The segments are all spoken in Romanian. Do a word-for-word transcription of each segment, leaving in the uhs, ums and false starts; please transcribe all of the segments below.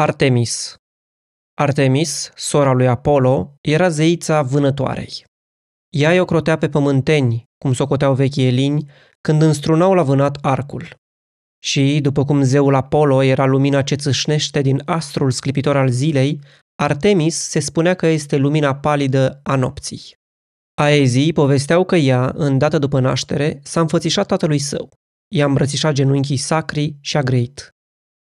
Artemis. Artemis, sora lui Apollo, era zeița vânătoarei. Ea îi ocrotea pe pământeni, cum socoteau vechii elini, când înstrunau la vânat arcul. Și, după cum zeul Apollo era lumina ce țâșnește din astrul sclipitor al zilei, Artemis se spunea că este lumina palidă a nopții. Aezii povesteau că ea, îndată după naștere, s-a înfățișat tatălui său. I-a îmbrățișat genunchii sacri și a grăit: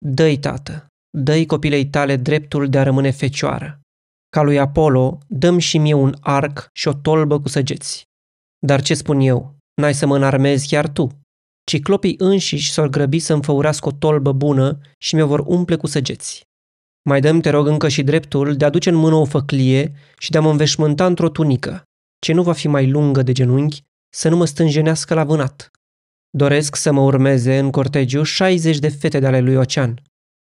„Dă-i, tată, dă-i copilei tale dreptul de a rămâne fecioară. Ca lui Apollo, dăm și mie un arc și o tolbă cu săgeți. Dar ce spun eu, n-ai să mă înarmezi chiar tu?" Ciclopii înșiși s-au grăbit să înfăurească o tolbă bună și mi-o vor umple cu săgeți. Mai dăm, te rog, încă și dreptul de a duce în mână o făclie și de a mă înveșmânta într-o tunică, ce nu va fi mai lungă de genunchi, să nu mă stânjenească la vânat. Doresc să mă urmeze în cortegiu șaizeci de fete de ale lui Ocean.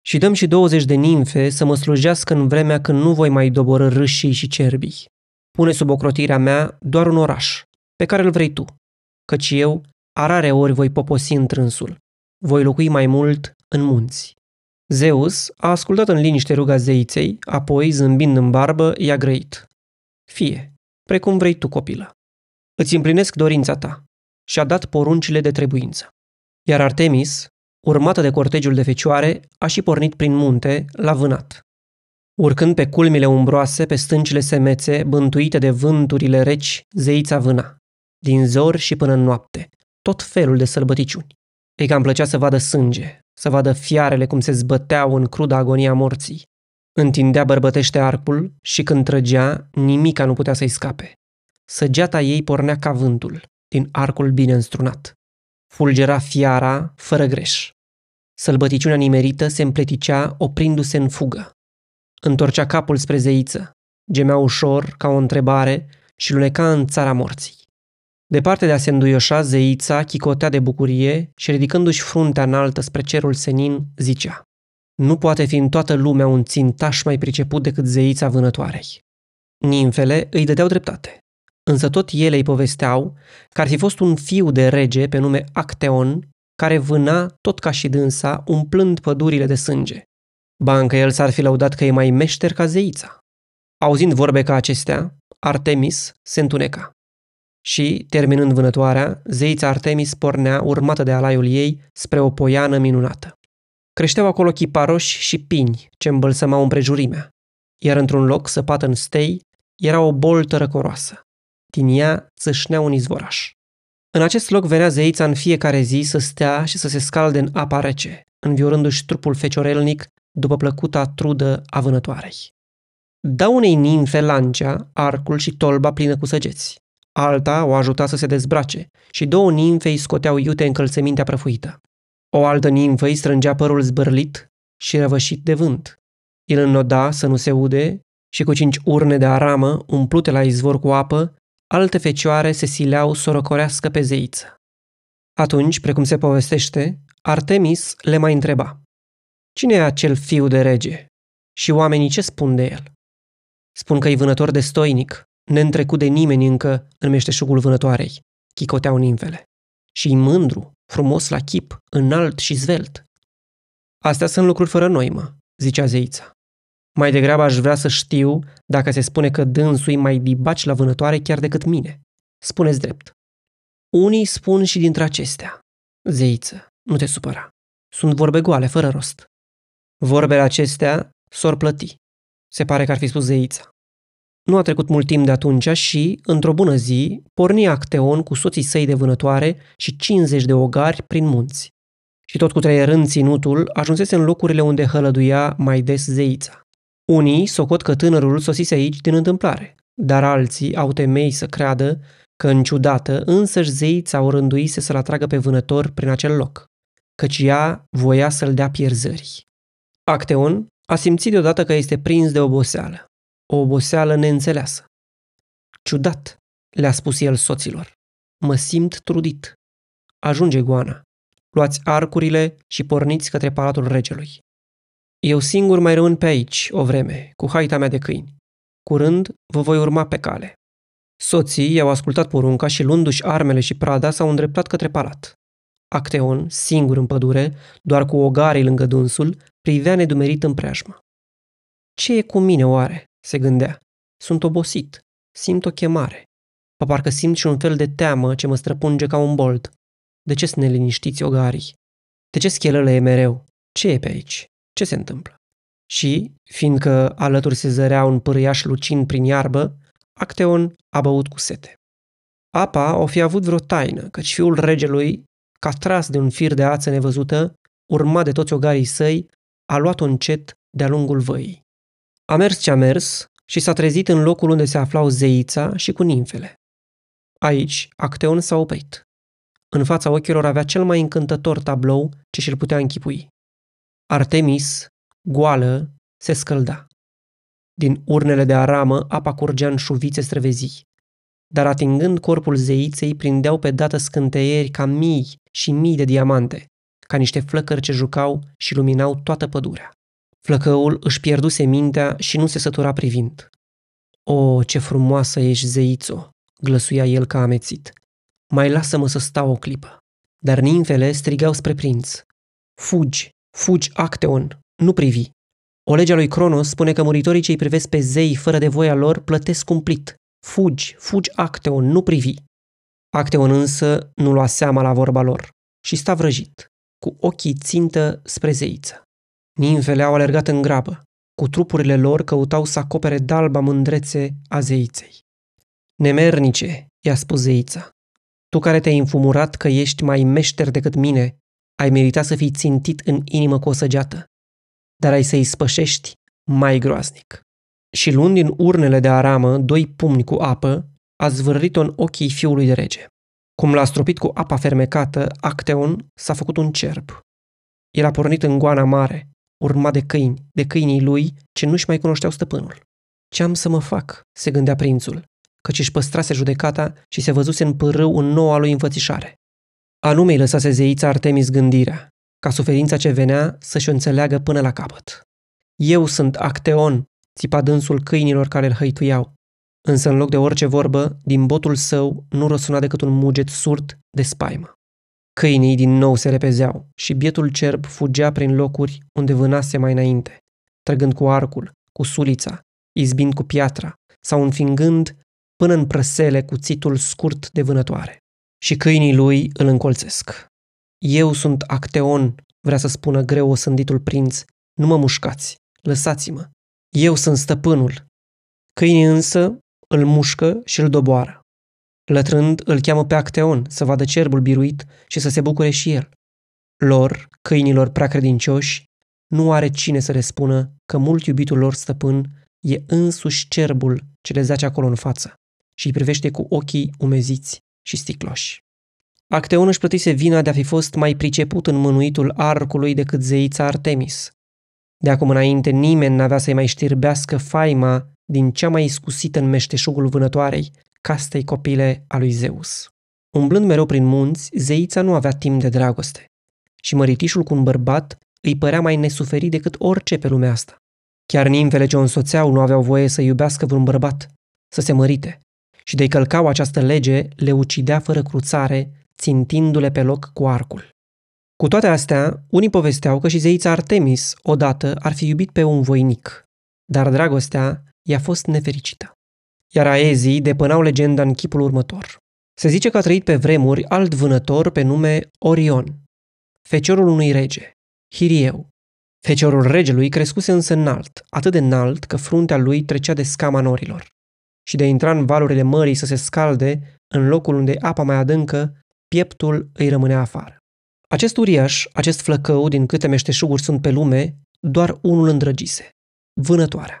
Și dăm și douăzeci de nimfe să mă slujească în vremea când nu voi mai doborî râșii și cerbii. Pune sub ocrotirea mea doar un oraș, pe care îl vrei tu, căci eu arare ori voi poposi într-însul. Voi locui mai mult în munți. Zeus a ascultat în liniște ruga zeiței, apoi, zâmbind în barbă, i-a grăit: „Fie, precum vrei tu, copilă. Îți împlinesc dorința ta." Și-a dat poruncile de trebuință. Iar Artemis, urmată de cortegiul de fecioare, a și pornit prin munte, la vânat. Urcând pe culmile umbroase, pe stâncile semețe, bântuite de vânturile reci, zeița vâna, din zor și până în noapte, tot felul de sălbăticiuni. Ei cam plăcea să vadă sânge, să vadă fiarele cum se zbăteau în cruda agonia morții. Întindea bărbătește arcul și când trăgea, nimica nu putea să-i scape. Săgeata ei pornea ca vântul, din arcul bine înstrunat. Fulgera fiara fără greș. Sălbăticiunea nimerită se împleticea oprindu-se în fugă. Întorcea capul spre zeiță, gemea ușor ca o întrebare și luneca în țara morții. Departe de a se înduioșa, zeița chicotea de bucurie și, ridicându-și fruntea înaltă spre cerul senin, zicea: „Nu poate fi în toată lumea un țintaș mai priceput decât zeița vânătoarei." Nimfele îi dădeau dreptate, însă tot ele îi povesteau că ar fi fost un fiu de rege pe nume Acteon, care vâna, tot ca și dânsa, umplând pădurile de sânge. Ba încă el s-ar fi lăudat că e mai meșter ca zeița. Auzind vorbe ca acestea, Artemis se întuneca. Și, terminând vânătoarea, zeița Artemis pornea, urmată de alaiul ei, spre o poiană minunată. Creșteau acolo chiparoși și pini ce îmbălsămau împrejurimea, iar într-un loc săpat în stei era o boltă răcoroasă. Din ea țâșnea un izvoraș. În acest loc venea zeița în fiecare zi să stea și să se scalde în apa rece, înviorându-și trupul feciorelnic după plăcuta trudă a vânătoarei. Da unei nimfe lancea, arcul și tolba plină cu săgeți. Alta o ajuta să se dezbrace și două nimfe îi scoteau iute încălțămintea prăfuită. O altă nimfă îi strângea părul zbârlit și răvășit de vânt. El înnoda să nu se ude și cu cinci urne de aramă, umplute la izvor cu apă, alte fecioare se sileau să o răcorească pe zeiță. Atunci, precum se povestește, Artemis le mai întreba: „Cine e acel fiu de rege? Și oamenii ce spun de el?" „Spun că e vânător destoinic, neîntrecut de nimeni încă în meșteșugul vânătoarei", chicoteau nimfele. „Și-i mândru, frumos la chip, înalt și zvelt." „Astea sunt lucruri fără noimă", zicea zeița. „Mai degrabă aș vrea să știu dacă se spune că dânsul-i mai dibaci la vânătoare chiar decât mine. Spuneți drept." „Unii spun și dintre acestea. Zeiță, nu te supăra. Sunt vorbe goale, fără rost." „Vorbele acestea s-or plăti", se pare că ar fi spus zeița. Nu a trecut mult timp de atunci și, într-o bună zi, porni Acteon cu soții săi de vânătoare și cincizeci de ogari prin munți. Și tot cu treierând ținutul, ajunsese în locurile unde hălăduia mai des zeița. Unii socot că tânărul sosise aici din întâmplare, dar alții au temei să creadă că, în ciudată, însăși zeița o rânduise să-l atragă pe vânător prin acel loc, căci ea voia să-l dea pierzării. Acteon a simțit deodată că este prins de oboseală, o oboseală neînțeleasă. „Ciudat", le-a spus el soților, „mă simt trudit. Ajunge goana. Luați arcurile și porniți către palatul regelui. Eu singur mai rămân pe aici o vreme, cu haita mea de câini. Curând vă voi urma pe cale." Soții i-au ascultat porunca și, luându-și armele și prada, s-au îndreptat către palat. Acteon, singur în pădure, doar cu ogarii lângă dânsul, privea nedumerit în preajmă. Ce e cu mine oare? Se gândea. Sunt obosit. Simt o chemare. Ba parcă simt și un fel de teamă ce mă străpunge ca un bolt. De ce sunt neliniștiți ogarii? De ce schelele e mereu? Ce e pe aici? Ce se întâmplă? Și, fiindcă alături se zărea un pârâiaș lucin prin iarbă, Acteon a băut cu sete. Apa o fi avut vreo taină, căci fiul regelui, ca tras de un fir de ață nevăzută, urmat de toți ogarii săi, a luat-o încet de-a lungul văii. A mers ce-a mers și s-a trezit în locul unde se aflau zeița și cu nimfele. Aici, Acteon s-a oprit. În fața ochilor avea cel mai încântător tablou ce și-l putea închipui. Artemis, goală, se scălda. Din urnele de aramă apa curgea în șuvițe străvezii, dar atingând corpul zeiței prindeau pe dată scânteieri ca mii și mii de diamante, ca niște flăcări ce jucau și luminau toată pădurea. Flăcăul își pierduse mintea și nu se sătura privind. O, ce frumoasă ești, zeițo!" glăsuia el ca amețit. Mai lasă-mă să stau o clipă." Dar nimfele strigau spre prinț. Fugi! Fugi, Acteon! Nu privi! O legea lui Cronos spune că muritorii ce-i privesc pe zei fără de voia lor plătesc cumplit. Fugi! Fugi, Acteon! Nu privi! Acteon însă nu lua seama la vorba lor și sta vrăjit, cu ochii țintă spre zeiță. Nimfele au alergat în grabă. Cu trupurile lor căutau să acopere dalba mândrețe a zeiței. Nemernice, i-a spus zeița, tu care te-ai înfumurat că ești mai meșter decât mine, ai meritat să fii țintit în inimă cu o săgeată, dar ai să-i spășești mai groaznic. Și luând din urnele de aramă doi pumni cu apă, a zvârlit-o în ochii fiului de rege. Cum l-a stropit cu apa fermecată, Acteon s-a făcut un cerb. El a pornit în goana mare, urmat de câini, de câinii lui ce nu-și mai cunoșteau stăpânul. Ce-am să mă fac, se gândea prințul, căci își păstrase judecata și se văzuse în pârâu în noua lui înfățișare. Anume îi lăsase zeița Artemis gândirea, ca suferința ce venea să-și o înțeleagă până la capăt. Eu sunt Acteon, țipa dânsul câinilor care îl hăituiau, însă în loc de orice vorbă, din botul său nu răsuna decât un muget surd de spaimă. Câinii din nou se repezeau și bietul cerb fugea prin locuri unde vânase mai înainte, trăgând cu arcul, cu sulița, izbind cu piatra sau înfingând până în prăsele cuțitul scurt de vânătoare. Și câinii lui îl încolțesc. Eu sunt Acteon, vrea să spună greu osânditul prinț, nu mă mușcați, lăsați-mă, eu sunt stăpânul. Câinii însă îl mușcă și îl doboară. Lătrând, îl cheamă pe Acteon să vadă cerbul biruit și să se bucure și el. Lor, câinilor prea credincioși, nu are cine să le spună că mult iubitul lor stăpân e însuși cerbul ce le zace acolo în față și îi privește cu ochii umeziți și sticloși. Acteon își plătise vina de a fi fost mai priceput în mânuitul arcului decât zeița Artemis. De acum înainte nimeni n-avea să-i mai știrbească faima din cea mai iscusită în meșteșugul vânătoarei, castei copile a lui Zeus. Umblând mereu prin munți, zeița nu avea timp de dragoste și măritișul cu un bărbat îi părea mai nesuferit decât orice pe lumea asta. Chiar nimfele ce o însoțeau nu aveau voie să iubească vreun bărbat, să se mărite, și de-i călcau această lege, le ucidea fără cruțare, țintindu-le pe loc cu arcul. Cu toate astea, unii povesteau că și zeița Artemis odată ar fi iubit pe un voinic, dar dragostea i-a fost nefericită. Iar aezii depănau legenda în chipul următor. Se zice că a trăit pe vremuri alt vânător pe nume Orion, feciorul unui rege, Hirieu. Feciorul regelui crescuse însă înalt, atât de înalt că fruntea lui trecea de scama norilor. Și de a intra în valurile mării să se scalde, în locul unde apa mai adâncă, pieptul îi rămânea afară. Acest uriaș, acest flăcău din câte meșteșuguri sunt pe lume, doar unul îndrăgise, vânătoarea.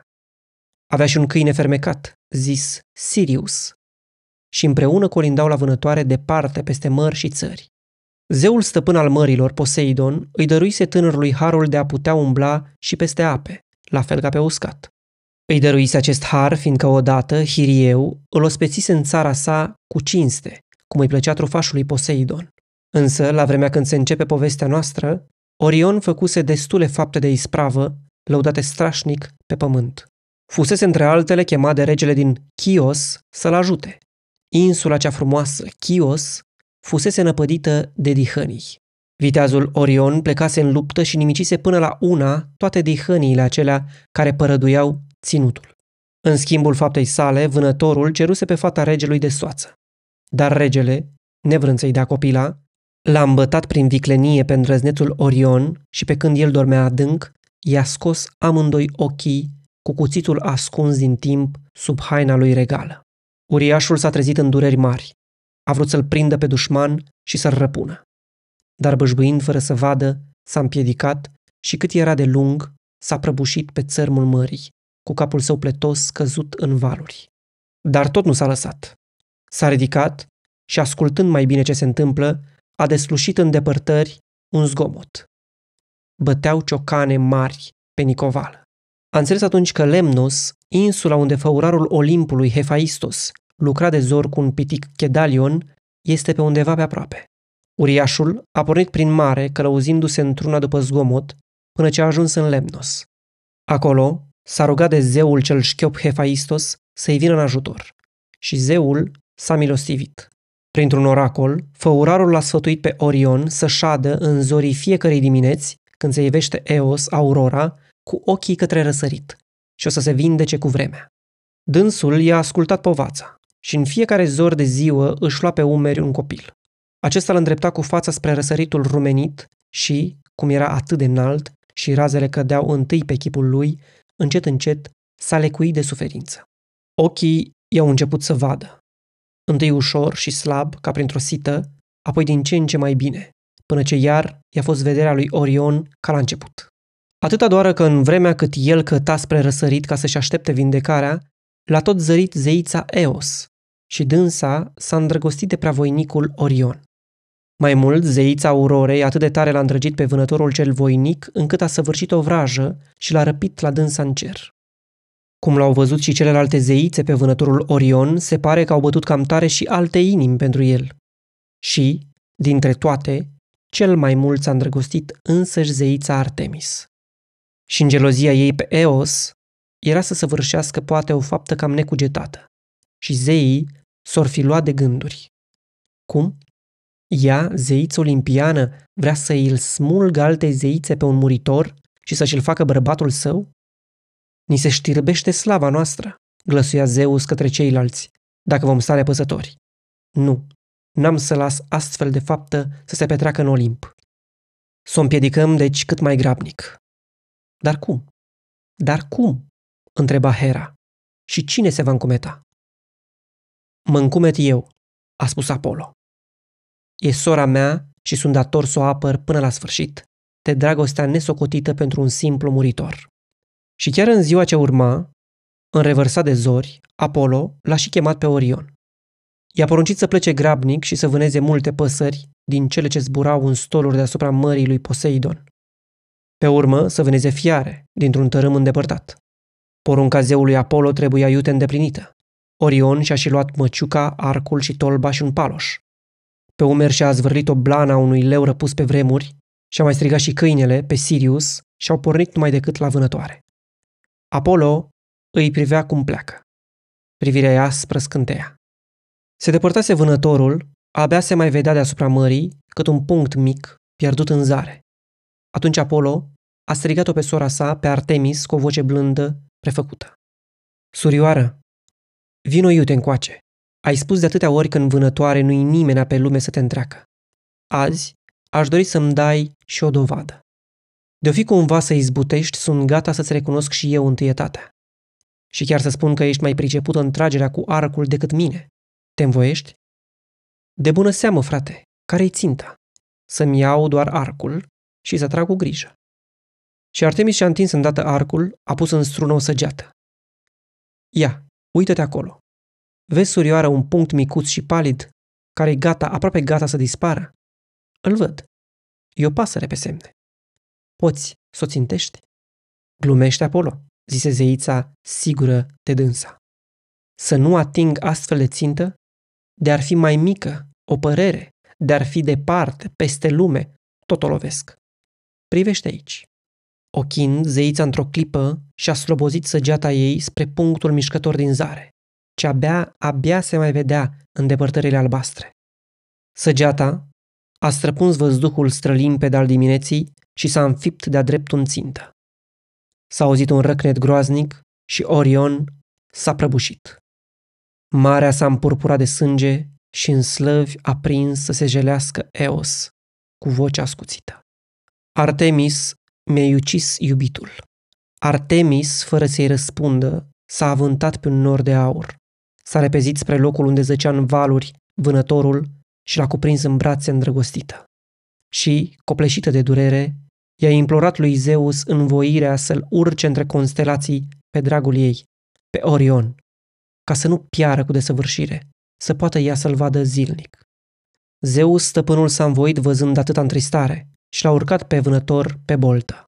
Avea și un câine fermecat, zis Sirius, și împreună colindau la vânătoare departe peste mări și țări. Zeul stăpân al mărilor, Poseidon, îi dăruise tânărului harul de a putea umbla și peste ape, la fel ca pe uscat. Îi dăruise acest har, fiindcă odată Hirieu îl ospețise în țara sa cu cinste, cum îi plăcea trufașului Poseidon. Însă, la vremea când se începe povestea noastră, Orion făcuse destule fapte de ispravă, lăudate strașnic pe pământ. Fusese între altele chemat de regele din Chios să-l ajute. Insula cea frumoasă, Chios, fusese năpădită de dihănii. Viteazul Orion plecase în luptă și nimicise până la una toate dihăniile acelea care părăduiau ținutul. În schimbul faptei sale, vânătorul ceruse pe fata regelui de soață. Dar regele, nevrând să-i dea copila, l-a îmbătat prin viclenie pe îndrăznețul Orion și pe când el dormea adânc, i-a scos amândoi ochii cu cuțitul ascuns din timp sub haina lui regală. Uriașul s-a trezit în dureri mari. A vrut să-l prindă pe dușman și să-l răpună. Dar bâșbâind fără să vadă, s-a împiedicat și cât era de lung, s-a prăbușit pe țărmul mării, cu capul său pletos căzut în valuri. Dar tot nu s-a lăsat. S-a ridicat și, ascultând mai bine ce se întâmplă, a deslușit în depărtări un zgomot. Băteau ciocane mari pe nicovală. A înțeles atunci că Lemnos, insula unde făurarul Olimpului Hefaistos lucra de zor cu un pitic Chedalion, este pe undeva pe aproape. Uriașul a pornit prin mare, călăuzindu-se într-una după zgomot, până ce a ajuns în Lemnos. Acolo s-a rugat de zeul cel șchiop Hefaistos să-i vină în ajutor. Și zeul s-a milostivit. Printr-un oracol, făurarul l-a sfătuit pe Orion să șadă în zorii fiecărei dimineți, când se ivește Eos, aurora, cu ochii către răsărit și o să se vindece cu vremea. Dânsul i-a ascultat povața și în fiecare zor de ziua își lua pe umeri un copil. Acesta l-a îndreptat cu fața spre răsăritul rumenit și, cum era atât de înalt și razele cădeau întâi pe chipul lui, încet, încet s-a lecuit de suferință. Ochii i-au început să vadă. Întâi ușor și slab, ca printr-o sită, apoi din ce în ce mai bine, până ce iar i-a fost vederea lui Orion ca la început. Atâta doară că în vremea cât el căta spre răsărit ca să-și aștepte vindecarea, l-a tot zărit zeița Eos și dânsa s-a îndrăgostit de preavoinicul Orion. Mai mult, zeița Aurorei atât de tare l-a îndrăgit pe vânătorul cel voinic încât a săvârșit o vrajă și l-a răpit la dânsa în cer. Cum l-au văzut și celelalte zeițe pe vânătorul Orion, se pare că au bătut cam tare și alte inimi pentru el. Și, dintre toate, cel mai mult s-a îndrăgostit însăși zeița Artemis. Și în gelozia ei pe Eos era să săvârșească poate o faptă cam necugetată. Și zeii s-or fi luat de gânduri. Cum? Ea, zeiță olimpiană, vrea să îl smulgă alte zeițe pe un muritor și să-și-l facă bărbatul său? Ni se știrbește slava noastră, glăsuia Zeus către ceilalți, dacă vom sta nepăsători. Nu, n-am să las astfel de faptă să se petreacă în Olimp. S-o împiedicăm, deci, cât mai grabnic. Dar cum? Dar cum? Întreba Hera. Și cine se va încumeta? Mă încumet eu, a spus Apollo. E sora mea și sunt dator să o apăr până la sfârșit, de dragostea nesocotită pentru un simplu muritor. Și chiar în ziua ce urma, înrevărsat de zori, Apollo l-a și chemat pe Orion. I-a poruncit să plece grabnic și să vâneze multe păsări din cele ce zburau în stoluri deasupra mării lui Poseidon. Pe urmă să vâneze fiare dintr-un tărâm îndepărtat. Porunca zeului Apollo trebuia iute îndeplinită. Orion și-a și luat măciuca, arcul și tolba și un paloș. Pe umeri și-a zvârlit o blana unui leu răpus pe vremuri și-a mai strigat și câinele pe Sirius și-au pornit numai decât la vânătoare. Apollo îi privea cum pleacă. Privirea ea spre scânteia. Se depărtase vânătorul, abia se mai vedea deasupra mării cât un punct mic pierdut în zare. Atunci Apollo a strigat-o pe sora sa, pe Artemis, cu o voce blândă, prefăcută. Surioară, vino iute încoace. Ai spus de atâtea ori că în vânătoare nu-i nimeni pe lume să te întreacă. Azi aș dori să-mi dai și o dovadă. De-o fi cumva să izbutești, sunt gata să-ți recunosc și eu întâietatea. Și chiar să spun că ești mai pricepută în tragerea cu arcul decât mine. Te învoiești? De bună seamă, frate, care-i ținta? Să-mi iau doar arcul și să trag cu grijă. Și Artemis și-a întins îndată arcul, a pus în strună o săgeată. Ia, uită-te acolo. Vezi, surioară, un punct micuț și palid, care e gata, aproape gata să dispară? Îl văd. E o pasăre pe semne. Poți să o țintești? Glumește, Apollo, zise zeița, sigură de dânsa. Să nu ating astfel de țintă? De-ar fi mai mică, o părere, de-ar fi departe, peste lume, tot o lovesc. Privește aici. Ochind, zeița într-o clipă și-a slobozit săgeata ei spre punctul mișcător din zare, ce abia, abia se mai vedea în depărtările albastre. Săgeata a străpuns văzduhul strălimped al dimineții și s-a înfipt de-a dreptul în țintă. S-a auzit un răcnet groaznic și Orion s-a prăbușit. Marea s-a împurpurat de sânge și în slăvi a prins să se jelească Eos cu vocea ascuțită. Artemis mi-ai ucis iubitul. Artemis, fără să-i răspundă, s-a avântat pe un nor de aur. S-a repezit spre locul unde zăcea în valuri vânătorul și l-a cuprins în brațe îndrăgostită. Și, copleșită de durere, i-a implorat lui Zeus învoirea să-l urce între constelații pe dragul ei, pe Orion, ca să nu piară cu desăvârșire, să poată ea să-l vadă zilnic. Zeus, stăpânul, s-a învoit văzând atâta întristare și l-a urcat pe vânător pe boltă.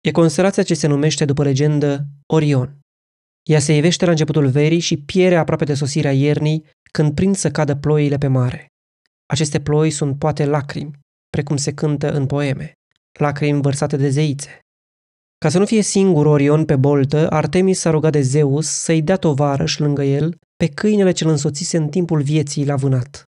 E constelația ce se numește, după legendă, Orion. Ea se ivește la începutul verii și piere aproape de sosirea iernii, când prind să cadă ploile pe mare. Aceste ploi sunt poate lacrimi, precum se cântă în poeme, lacrimi vărsate de zeițe. Ca să nu fie singur Orion pe boltă, Artemis s-a rugat de Zeus să-i dea tovarăș lângă el pe câinele ce-l însoțise în timpul vieții la vânat.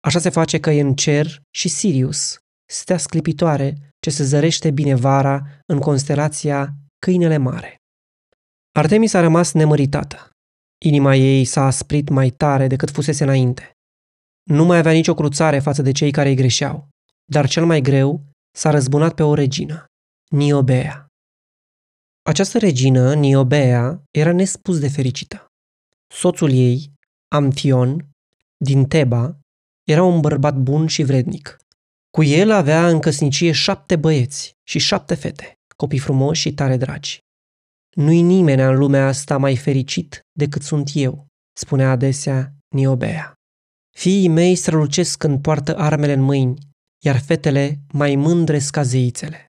Așa se face că e în cer și Sirius, stea sclipitoare ce se zărește bine vara în constelația Câinele Mare. Artemis a rămas nemăritată. Inima ei s-a asprit mai tare decât fusese înainte. Nu mai avea nicio cruțare față de cei care îi greșeau, dar cel mai greu s-a răzbunat pe o regină, Niobea. Această regină, Niobea, era nespus de fericită. Soțul ei, Amfion, din Teba, era un bărbat bun și vrednic. Cu el avea în căsnicie șapte băieți și șapte fete, copii frumoși și tare dragi. Nu-i nimeni în lumea asta mai fericit decât sunt eu, spunea adesea Niobea. Fiii mei strălucesc când poartă armele în mâini, iar fetele mai mândresc ca zeițele.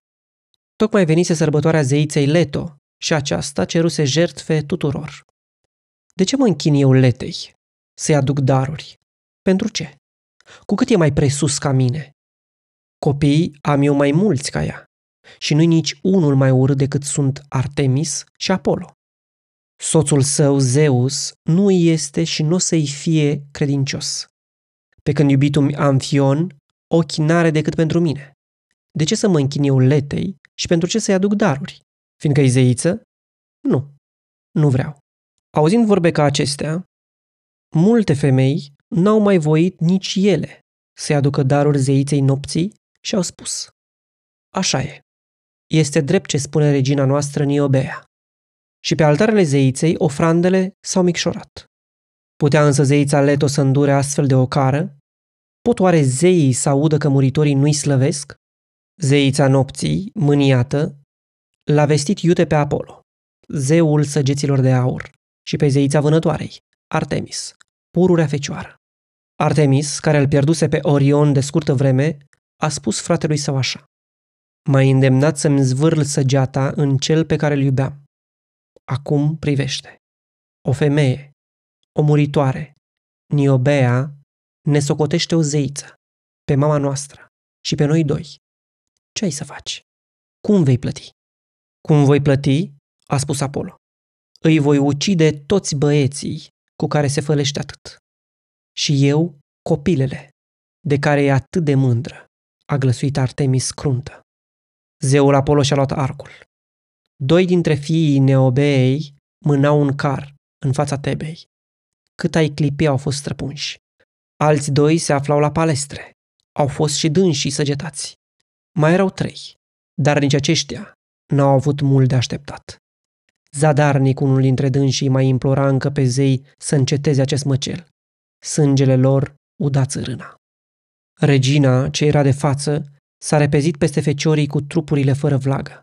Tocmai venise sărbătoarea zeiței Leto și aceasta ceruse jertfe tuturor. De ce mă închin eu Letei? Să-i aduc daruri. Pentru ce? Cu cât e mai presus ca mine? Copiii am eu mai mulți ca ea și nu-i nici unul mai urât decât sunt Artemis și Apollo. Soțul său, Zeus, nu este și nu o să-i fie credincios. Pe când iubitul Amfion, ochii n-are decât pentru mine. De ce să mă închin eu Letei și pentru ce să-i aduc daruri? Fiindcă-i zeiță? Nu, nu vreau. Auzind vorbe ca acestea, multe femei n-au mai voit nici ele să-i aducă daruri zeiței nopții și au spus: așa e. Este drept ce spune regina noastră Niobea. Și pe altarele zeiței, ofrandele s-au micșorat. Putea însă zeița Leto să îndure astfel de ocară? Pot oare zeii să audă că muritorii nu-i slăvesc? Zeița nopții, mâniată, l-a vestit iute pe Apollo, zeul săgeților de aur, și pe zeița vânătoarei, Artemis, pururea fecioară. Artemis, care îl pierduse pe Orion de scurtă vreme, a spus fratelui său așa: m-ai îndemnat să-mi zvârl săgeata în cel pe care îl iubeam. Acum privește. O femeie, o muritoare, Niobea, ne socotește o zeiță, pe mama noastră și pe noi doi. Ce ai să faci? Cum vei plăti? Cum voi plăti? A spus Apollo. Îi voi ucide toți băieții cu care se fălește atât. Și eu, copilele, de care e atât de mândră, a glăsuit Artemis cruntă. Zeul Apollo și-a luat arcul. Doi dintre fiii Neobeei mânau un car în fața Tebei. Cât ai clipii au fost străpunși. Alți doi se aflau la palestre. Au fost și dânsii săgetați. Mai erau trei, dar nici aceștia n-au avut mult de așteptat. Zadarnic, unul dintre dânsii, mai implora încă pe zei să înceteze acest măcel. Sângele lor uda țărâna. Regina, ce era de față, s-a repezit peste feciorii cu trupurile fără vlagă.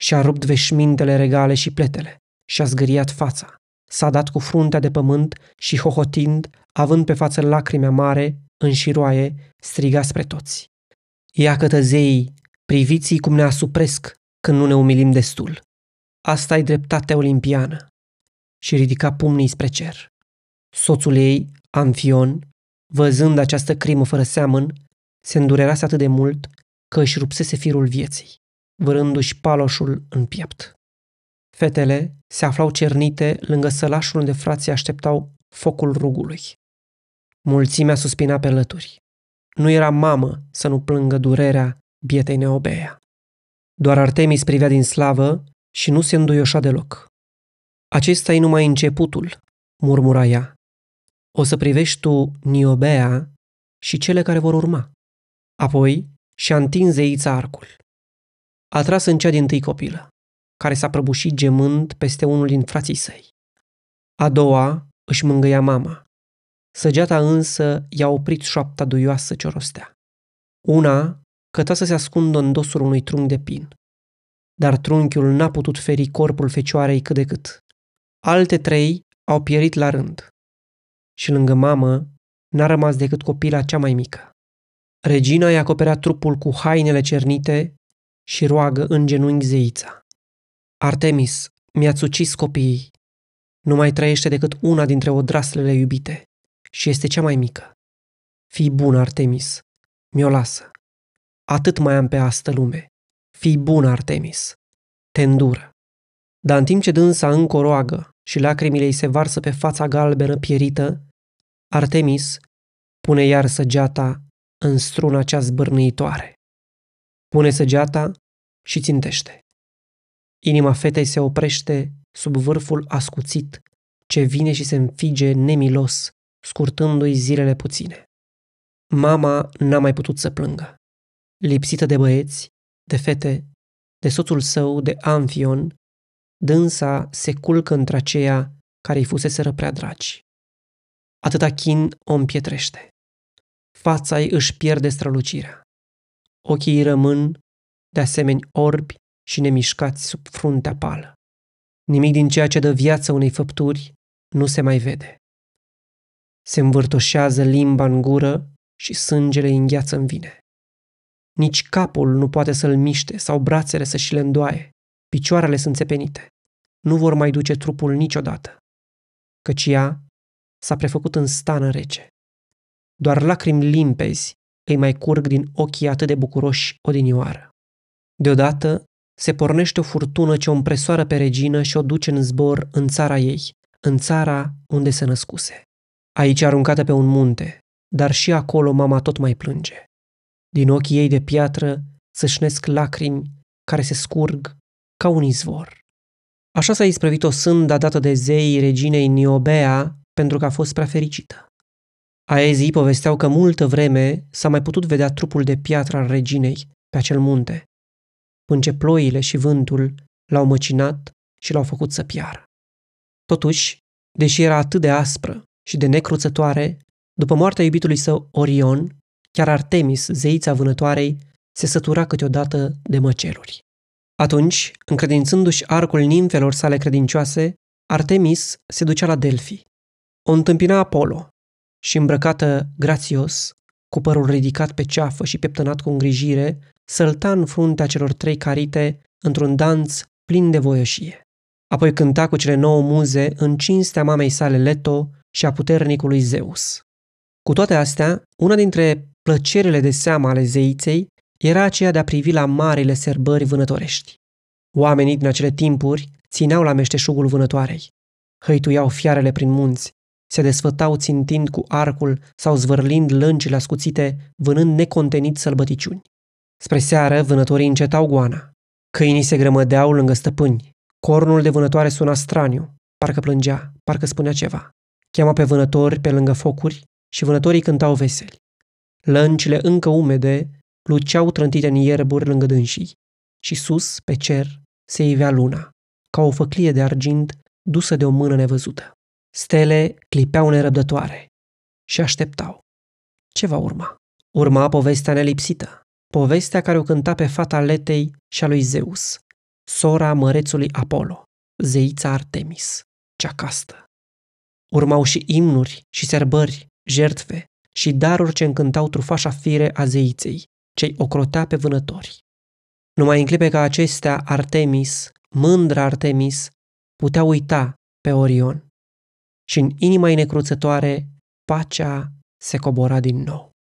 Și-a rupt veșmintele regale și pletele, și-a zgâriat fața, s-a dat cu fruntea de pământ și, hohotind, având pe față lacrimea mare, în șiroaie, striga spre toți: iacătă zeii, priviți-i cum ne asupresc când nu ne umilim destul. Asta e dreptatea olimpiană. Și ridica pumnii spre cer. Soțul ei, Amfion, văzând această crimă fără seamăn, se îndurerase atât de mult că își rupsese firul vieții, vârându-și paloșul în piept. Fetele se aflau cernite lângă sălașul unde frații așteptau focul rugului. Mulțimea suspina pe lături. Nu era mamă să nu plângă durerea bietei Neobeia. Doar Artemis privea din slavă și nu se înduioșa deloc. Acesta e numai începutul, murmura ea. O să privești tu, Niobeea, și cele care vor urma. Apoi și-a întins zeița arcul. A tras în cea dintâi copilă, care s-a prăbușit gemând peste unul din frații săi. A doua își mângâia mama. Săgeata însă i-a oprit șoapta duioasă ce o rostea. Una căta să se ascundă în dosul unui trunchi de pin, dar trunchiul n-a putut feri corpul fecioarei cât de cât. Alte trei au pierit la rând. Și lângă mamă n-a rămas decât copila cea mai mică. Regina i-a acoperea trupul cu hainele cernite și roagă în genunchi zeița. Artemis, mi-ați ucis copiii. Nu mai trăiește decât una dintre odraslele iubite și este cea mai mică. Fii bună, Artemis, mi-o lasă. Atât mai am pe astă lume. Fii bună, Artemis, te îndură. Dar în timp ce dânsa încă o roagă și lacrimile îi se varsă pe fața galbenă pierită, Artemis pune iar săgeata în struna cea zbârnăitoare. Pune săgeata și țintește. Inima fetei se oprește sub vârful ascuțit ce vine și se înfige nemilos, scurtându-i zilele puține. Mama n-a mai putut să plângă. Lipsită de băieți, de fete, de soțul său, de Amfion, dânsa se culcă între aceia care îi fuseseră prea dragi. Atâta chin o împietrește. Fața-i își pierde strălucirea. Ochii rămân de asemenea orbi și nemișcați sub fruntea pală. Nimic din ceea ce dă viață unei făpturi nu se mai vede. Se învârtoșează limba în gură și sângele îi îngheață în vine. Nici capul nu poate să-l miște sau brațele să și le îndoaie. Picioarele sunt țepenite. Nu vor mai duce trupul niciodată, căci ea s-a prefăcut în stană rece. Doar lacrimi limpezi îi mai curg din ochii atât de bucuroși odinioară. Deodată se pornește o furtună ce o împresoară pe regină și o duce în zbor în țara ei, în țara unde se născuse. Aici aruncată pe un munte, dar și acolo mama tot mai plânge. Din ochii ei de piatră țâșnesc lacrimi care se scurg ca un izvor. Așa s-a isprăvit o sânda dată de zeii reginei Niobea pentru că a fost prea fericită. Aezii povesteau că multă vreme s-a mai putut vedea trupul de piatră al reginei pe acel munte, până ce ploile și vântul l-au măcinat și l-au făcut să piară. Totuși, deși era atât de aspră și de necruțătoare, după moartea iubitului său Orion, chiar Artemis, zeița vânătoarei, se sătura câteodată de măceluri. Atunci, încredințându-și arcul nimfelor sale credincioase, Artemis se ducea la Delphi. O întâmpina Apollo și, îmbrăcată grațios, cu părul ridicat pe ceafă și peptănat cu îngrijire, sălta în fruntea celor trei carite într-un dans plin de voioșie. Apoi cânta cu cele nouă muze în cinstea mamei sale Leto și a puternicului Zeus. Cu toate astea, una dintre plăcerile de seamă ale zeiței era aceea de a privi la marile serbări vânătorești. Oamenii din acele timpuri țineau la meșteșugul vânătoarei, hăituiau fiarele prin munți, se desfătau țintind cu arcul sau zvârlind lâncile ascuțite, vânând necontenit sălbăticiuni. Spre seară, vânătorii încetau goana. Câinii se grămădeau lângă stăpâni. Cornul de vânătoare suna straniu, parcă plângea, parcă spunea ceva. Chema pe vânători pe lângă focuri și vânătorii cântau veseli. Lâncile încă umede luceau trântite în ierburi lângă dânsii și sus, pe cer, se ivea luna, ca o făclie de argint dusă de o mână nevăzută. Stele clipeau nerăbdătoare și așteptau. Ce va urma? Urma povestea nelipsită, povestea care o cânta pe fata Letei și a lui Zeus, sora mărețului Apollo, zeița Artemis, cea castă. Urmau și imnuri și serbări, jertfe și daruri ce încântau trufașa fire a zeiței, ce-i ocrotea pe vânători. Numai în clipe ca acestea, Artemis, mândra Artemis, putea uita pe Orion. Și în inima ei necruțătoare, pacea se cobora din nou.